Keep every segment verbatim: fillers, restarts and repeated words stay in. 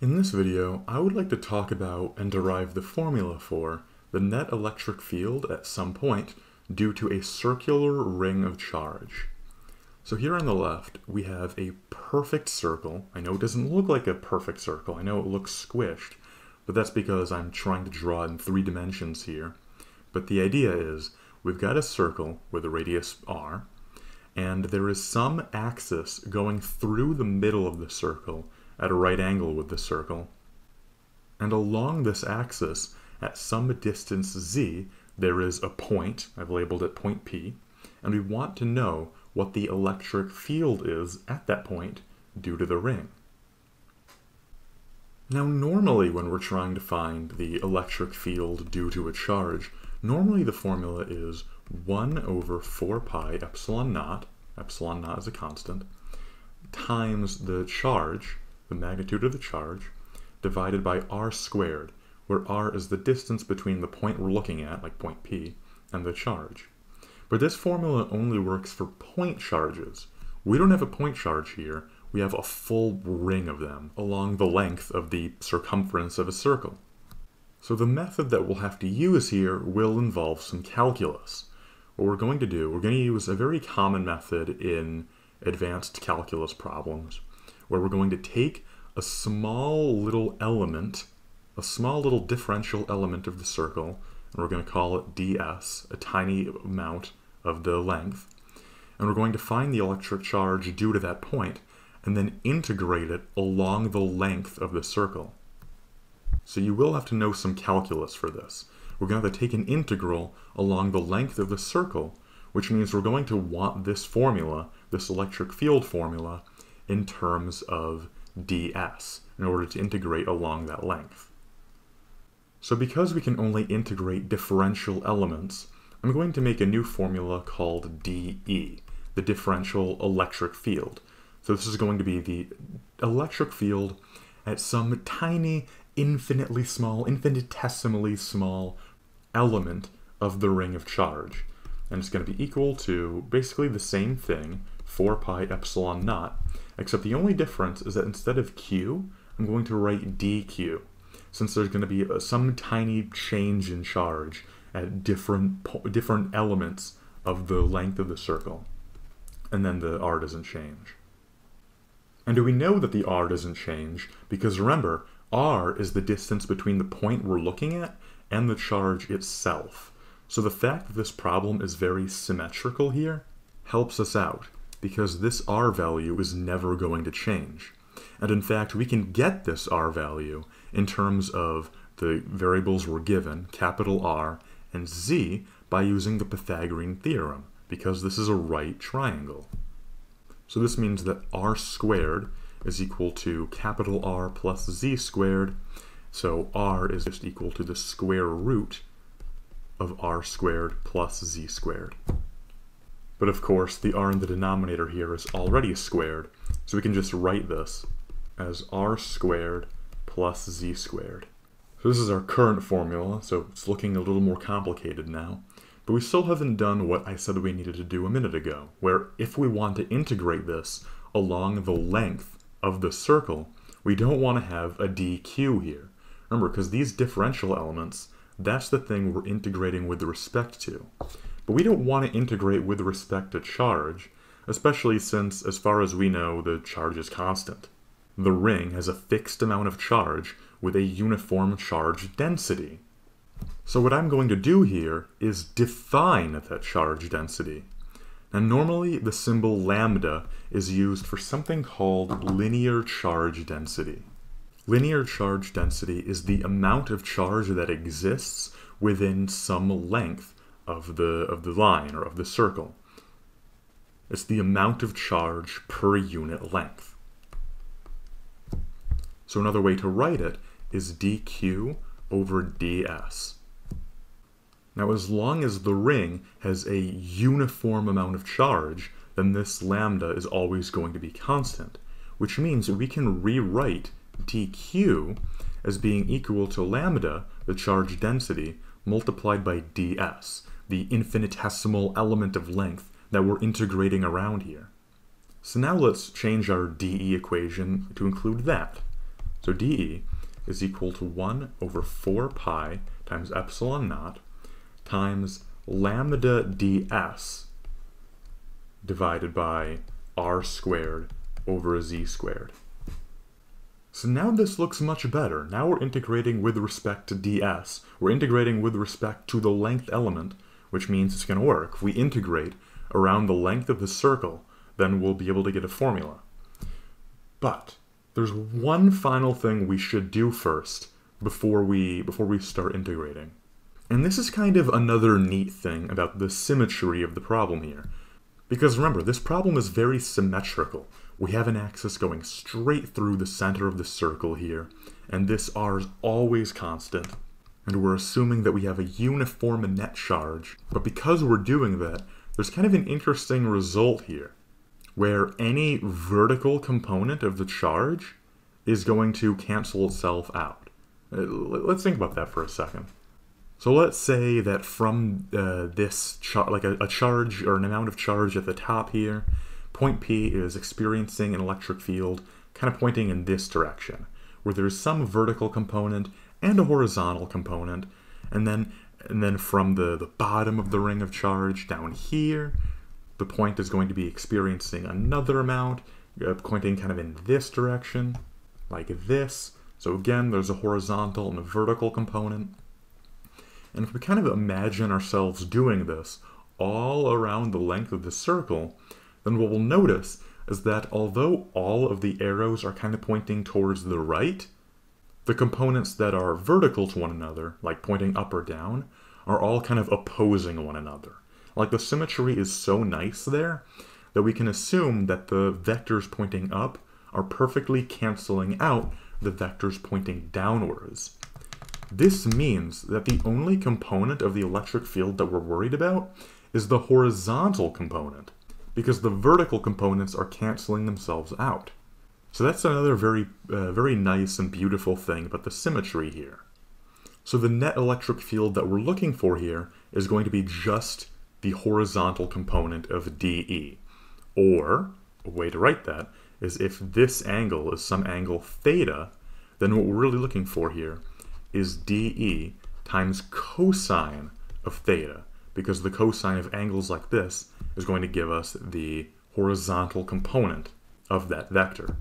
In this video, I would like to talk about and derive the formula for the net electric field at some point due to a circular ring of charge. So here on the left, we have a perfect circle. I know it doesn't look like a perfect circle. I know it looks squished, but that's because I'm trying to draw in three dimensions here. But the idea is we've got a circle with a radius r, and there is some axis going through the middle of the circle at a right angle with the circle. And along this axis, at some distance z, there is a point. I've labeled it point P, and we want to know what the electric field is at that point due to the ring. Now normally when we're trying to find the electric field due to a charge, normally the formula is one over four pi epsilon naught, epsilon naught is a constant, times the charge, the magnitude of the charge, divided by r squared, where r is the distance between the point we're looking at, like point P, and the charge. But this formula only works for point charges. We don't have a point charge here, we have a full ring of them along the length of the circumference of a circle. So the method that we'll have to use here will involve some calculus. What we're going to do, we're going to use a very common method in advanced calculus problems, where we're going to take a small little element, a small little differential element of the circle, and we're going to call it ds, a tiny amount of the length, and we're going to find the electric charge due to that point, and then integrate it along the length of the circle. So you will have to know some calculus for this. We're going to have to take an integral along the length of the circle, which means we're going to want this formula, this electric field formula, in terms of ds, in order to integrate along that length. So because we can only integrate differential elements, I'm going to make a new formula called dE, the differential electric field. So this is going to be the electric field at some tiny, infinitely small, infinitesimally small element of the ring of charge. And it's going to be equal to basically the same thing, four pi epsilon naught, except the only difference is that instead of Q, I'm going to write dQ, since there's going to be a, some tiny change in charge at different, different elements of the length of the circle. And then the R doesn't change. And we know that the R doesn't change because, remember, R is the distance between the point we're looking at and the charge itself. So the fact that this problem is very symmetrical here helps us out, because this R value is never going to change. And in fact, we can get this R value in terms of the variables we're given, capital R and Z, by using the Pythagorean theorem, because this is a right triangle. So this means that R squared is equal to capital R plus Z squared, so R is just equal to the square root of R squared plus Z squared. But of course, the R in the denominator here is already squared, so we can just write this as R squared plus Z squared. So this is our current formula, so it's looking a little more complicated now, but we still haven't done what I said we needed to do a minute ago, where if we want to integrate this along the length of the circle, we don't want to have a dQ here. Remember, because these differential elements, that's the thing we're integrating with respect to. But we don't want to integrate with respect to charge, especially since, as far as we know, the charge is constant. The ring has a fixed amount of charge with a uniform charge density. So what I'm going to do here is define that charge density. Now normally the symbol lambda is used for something called linear charge density. Linear charge density is the amount of charge that exists within some length of the, of the line or of the circle. It's the amount of charge per unit length. So another way to write it is dQ over ds. Now as long as the ring has a uniform amount of charge, then this lambda is always going to be constant, which means that we can rewrite dQ as being equal to lambda, the charge density, multiplied by ds, the infinitesimal element of length that we're integrating around here. So now let's change our dE equation to include that. So dE is equal to one over four pi times epsilon naught times lambda ds divided by r squared over z squared. So now this looks much better. Now we're integrating with respect to ds. We're integrating with respect to the length element, which means it's going to work. If we integrate around the length of the circle, then we'll be able to get a formula. But there's one final thing we should do first before we, before we start integrating. And this is kind of another neat thing about the symmetry of the problem here. Because remember, this problem is very symmetrical. We have an axis going straight through the center of the circle here, and this r is always constant. And we're assuming that we have a uniform net charge. But because we're doing that, there's kind of an interesting result here, where any vertical component of the charge is going to cancel itself out. Let's think about that for a second. So let's say that from uh, this, char like a, a charge or an amount of charge at the top here, point P is experiencing an electric field kind of pointing in this direction, where there's some vertical component and a horizontal component, and then and then from the, the bottom of the ring of charge down here, the point is going to be experiencing another amount, uh, pointing kind of in this direction, like this. So again, there's a horizontal and a vertical component. And if we kind of imagine ourselves doing this all around the length of the circle, then what we'll notice is that although all of the arrows are kind of pointing towards the right, the components that are vertical to one another, like pointing up or down, are all kind of opposing one another. Like the symmetry is so nice there that we can assume that the vectors pointing up are perfectly canceling out the vectors pointing downwards. This means that the only component of the electric field that we're worried about is the horizontal component, because the vertical components are canceling themselves out. So that's another very, uh, very nice and beautiful thing about the symmetry here. So the net electric field that we're looking for here is going to be just the horizontal component of dE. Or, a way to write that is if this angle is some angle theta, then what we're really looking for here is dE times cosine of theta, because the cosine of angles like this is going to give us the horizontal component of that vector.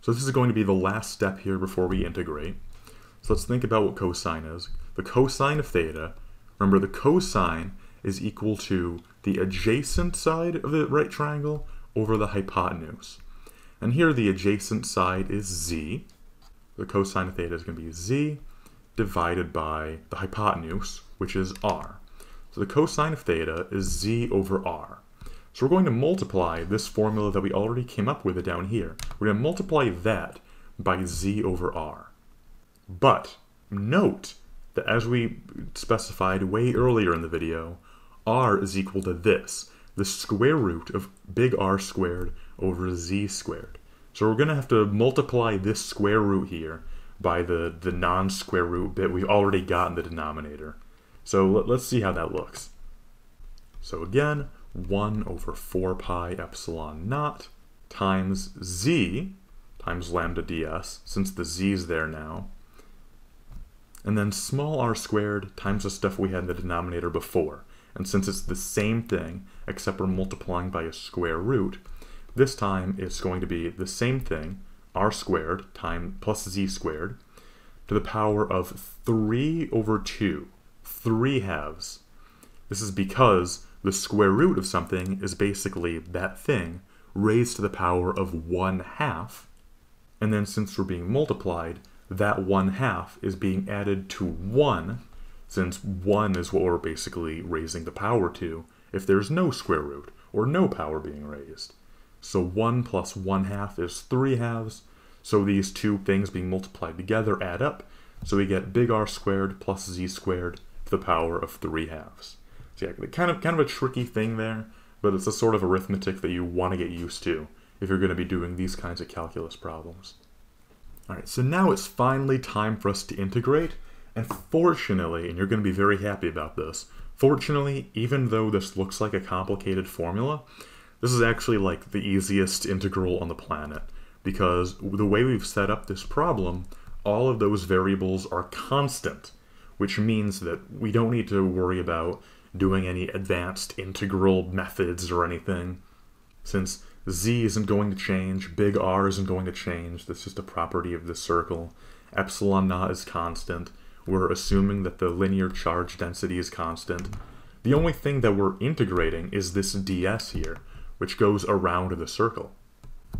So this is going to be the last step here before we integrate. So let's think about what cosine is. The cosine of theta, remember the cosine is equal to the adjacent side of the right triangle over the hypotenuse. And here the adjacent side is z. The cosine of theta is going to be z divided by the hypotenuse, which is r. So the cosine of theta is z over r. So we're going to multiply this formula that we already came up with down here. We're going to multiply that by z over r. But note that as we specified way earlier in the video, r is equal to this, the square root of big R squared over z squared. So we're going to have to multiply this square root here by the, the non-square root bit we've already got in the denominator. So let, let's see how that looks. So again, one over four pi epsilon naught times z times lambda ds, since the z is there now, and then small r squared times the stuff we had in the denominator before. And since it's the same thing, except we're multiplying by a square root, this time it's going to be the same thing, r squared times plus z squared to the power of three over two, three halves. This is because the square root of something is basically that thing raised to the power of one half. And then since we're being multiplied, that one half is being added to one, since one is what we're basically raising the power to if there's no square root or no power being raised. So one plus one half is three halves. So these two things being multiplied together add up. So we get big R squared plus z squared to the power of three halves. So yeah, kind of, kind of a tricky thing there, but it's a sort of arithmetic that you want to get used to if you're going to be doing these kinds of calculus problems. All right, so now it's finally time for us to integrate. And fortunately, and you're going to be very happy about this, fortunately, even though this looks like a complicated formula, this is actually like the easiest integral on the planet. because the way we've set up this problem, all of those variables are constant, which means that we don't need to worry about doing any advanced integral methods or anything. Since z isn't going to change, big R isn't going to change, that's just a property of this circle. Epsilon naught is constant. We're assuming that the linear charge density is constant. The only thing that we're integrating is this ds here, which goes around the circle.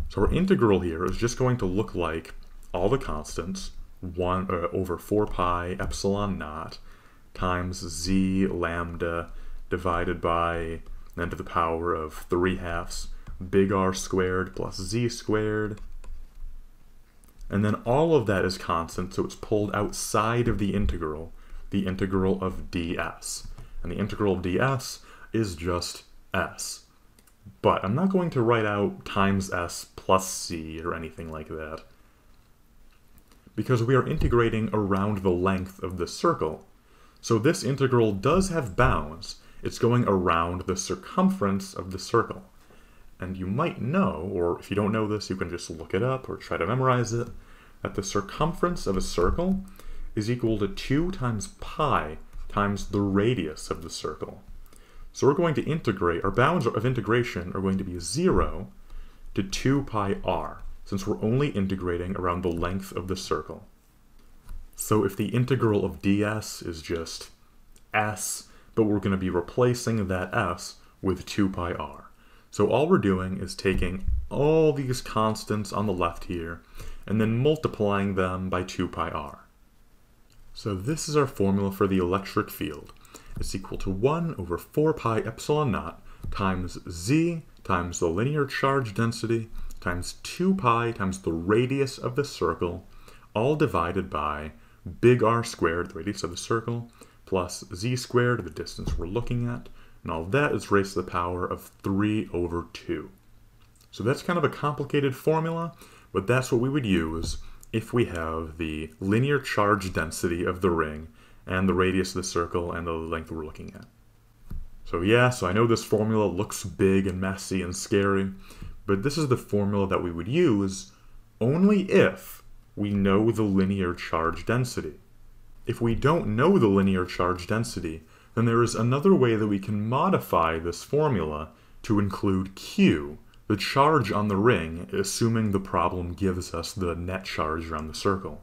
So our integral here is just going to look like all the constants, one uh, over four pi epsilon naught times z lambda divided by n to the power of three halves big R squared plus z squared. And then all of that is constant, so it's pulled outside of the integral, the integral of ds. And the integral of ds is just s. But I'm not going to write out times s plus c or anything like that, because we are integrating around the length of the circle. So this integral does have bounds. It's going around the circumference of the circle. And you might know, or if you don't know this, you can just look it up or try to memorize it, that the circumference of a circle is equal to two times pi times the radius of the circle. So we're going to integrate, our bounds of integration are going to be zero to two pi r, since we're only integrating around the length of the circle. So if the integral of ds is just s, but we're going to be replacing that s with two pi r. So all we're doing is taking all these constants on the left here and then multiplying them by two pi r. So this is our formula for the electric field. It's equal to one over four pi epsilon naught times z times the linear charge density times two pi times the radius of the circle, all divided by big R squared, the radius of the circle, plus z squared, the distance we're looking at, and all that is raised to the power of three over two. So that's kind of a complicated formula, but that's what we would use if we have the linear charge density of the ring and the radius of the circle and the length we're looking at. So yeah, so I know this formula looks big and messy and scary, but this is the formula that we would use only if we know the linear charge density. If we don't know the linear charge density, then there is another way that we can modify this formula to include Q, the charge on the ring, assuming the problem gives us the net charge around the circle.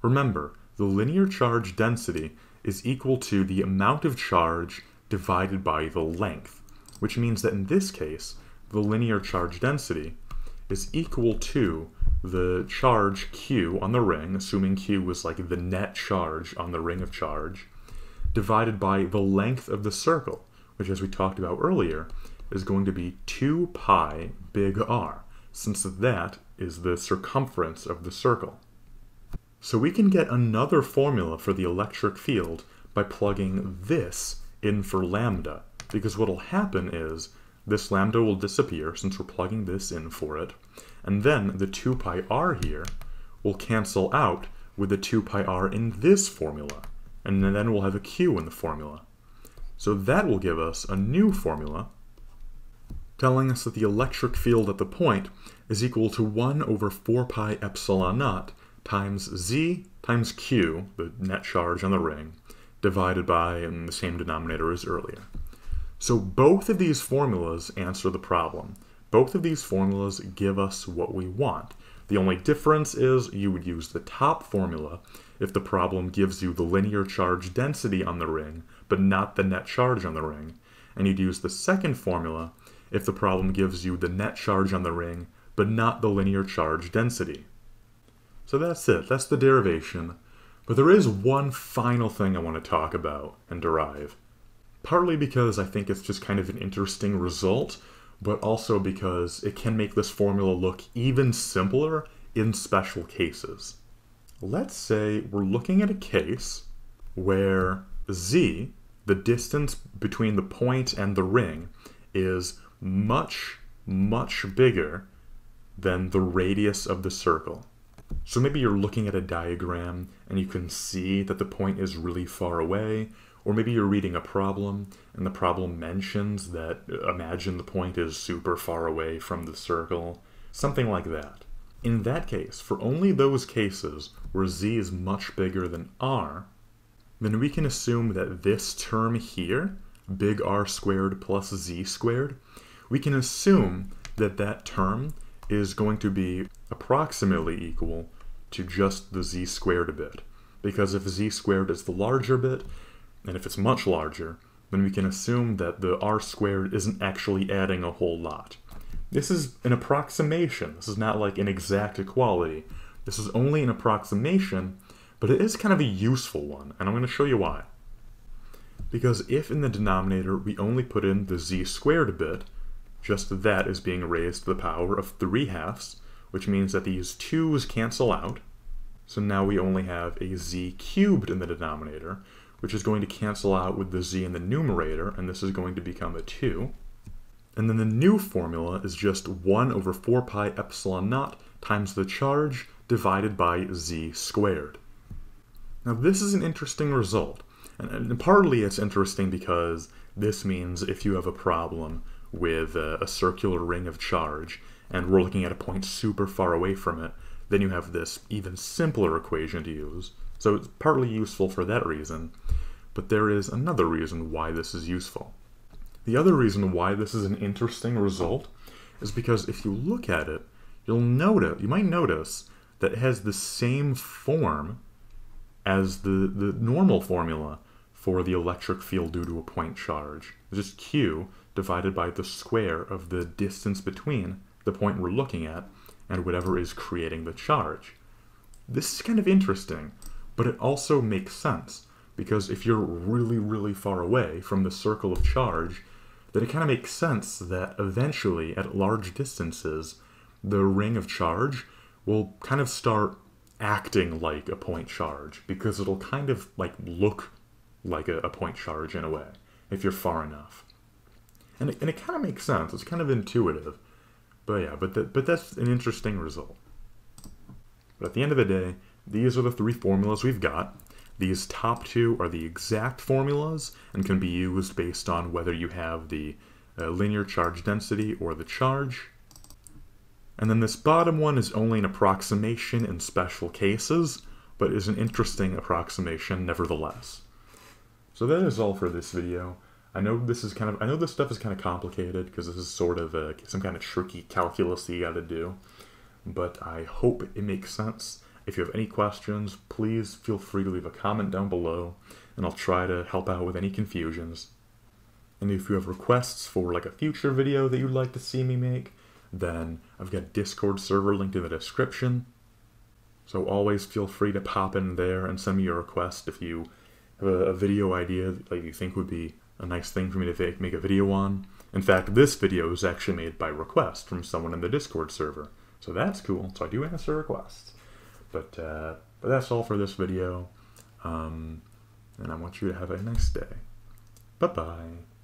Remember, the linear charge density is equal to the amount of charge divided by the length, which means that in this case, the linear charge density is equal to the charge Q on the ring, assuming Q was like the net charge on the ring of charge, divided by the length of the circle, which, as we talked about earlier, is going to be two pi big R, since that is the circumference of the circle. So we can get another formula for the electric field by plugging this in for lambda, because what'll happen is this lambda will disappear since we're plugging this in for it, and then the two pi R here will cancel out with the two pi R in this formula, and then we'll have a Q in the formula. So that will give us a new formula telling us that the electric field at the point is equal to one over four pi epsilon naught times z times Q, the net charge on the ring, divided by and the same denominator as earlier. So both of these formulas answer the problem. Both of these formulas give us what we want. The only difference is you would use the top formula if the problem gives you the linear charge density on the ring, but not the net charge on the ring. And you'd use the second formula if the problem gives you the net charge on the ring, but not the linear charge density. So that's it, that's the derivation. But there is one final thing I want to talk about and derive. Partly because I think it's just kind of an interesting result, but also because it can make this formula look even simpler in special cases. Let's say we're looking at a case where z, the distance between the point and the ring, is much, much bigger than the radius of the circle. So maybe you're looking at a diagram and you can see that the point is really far away, or maybe you're reading a problem and the problem mentions that, imagine the point is super far away from the circle, something like that. In that case, for only those cases where z is much bigger than r, then we can assume that this term here, big R squared plus z squared, we can assume that that term is going to be approximately equal to just the z squared bit. Because if z squared is the larger bit, and if it's much larger, then we can assume that the r squared isn't actually adding a whole lot. This is an approximation. This is not like an exact equality. This is only an approximation, but it is kind of a useful one, and I'm going to show you why. Because if in the denominator we only put in the z squared bit, just that is being raised to the power of three halves, which means that these twos cancel out. So now we only have a z cubed in the denominator, which is going to cancel out with the z in the numerator, and this is going to become a two. And then the new formula is just one over four pi epsilon naught times the charge divided by z squared. Now this is an interesting result, and partly it's interesting because this means if you have a problem with a circular ring of charge, and we're looking at a point super far away from it, then you have this even simpler equation to use. So it's partly useful for that reason, but there is another reason why this is useful. The other reason why this is an interesting result is because if you look at it, you'll notice, you might notice that it has the same form as the, the normal formula for the electric field due to a point charge. It's just Q divided by the square of the distance between the point we're looking at and whatever is creating the charge. This is kind of interesting, but it also makes sense, because if you're really, really far away from the circle of charge, then it kind of makes sense that eventually, at large distances, the ring of charge will kind of start acting like a point charge, because it'll kind of like look like a, a point charge in a way, if you're far enough. And it, and it kind of makes sense, it's kind of intuitive. But yeah, but, the, but that's an interesting result. But at the end of the day, these are the three formulas we've got. These top two are the exact formulas and can be used based on whether you have the uh, linear charge density or the charge. And then this bottom one is only an approximation in special cases, but is an interesting approximation nevertheless. So that is all for this video. I know this is kind of, I know this stuff is kind of complicated because this is sort of a, some kind of tricky calculus that you got to do, but I hope it makes sense. If you have any questions, please feel free to leave a comment down below, and I'll try to help out with any confusions. And if you have requests for like a future video that you'd like to see me make, then I've got a Discord server linked in the description. So always feel free to pop in there and send me your request if you have a, a video idea that you think would be a nice thing for me to make a video on. In fact, this video is actually made by request from someone in the Discord server, so that's cool. So I do answer requests. But, uh, but that's all for this video, um, and I want you to have a nice day. Bye-bye.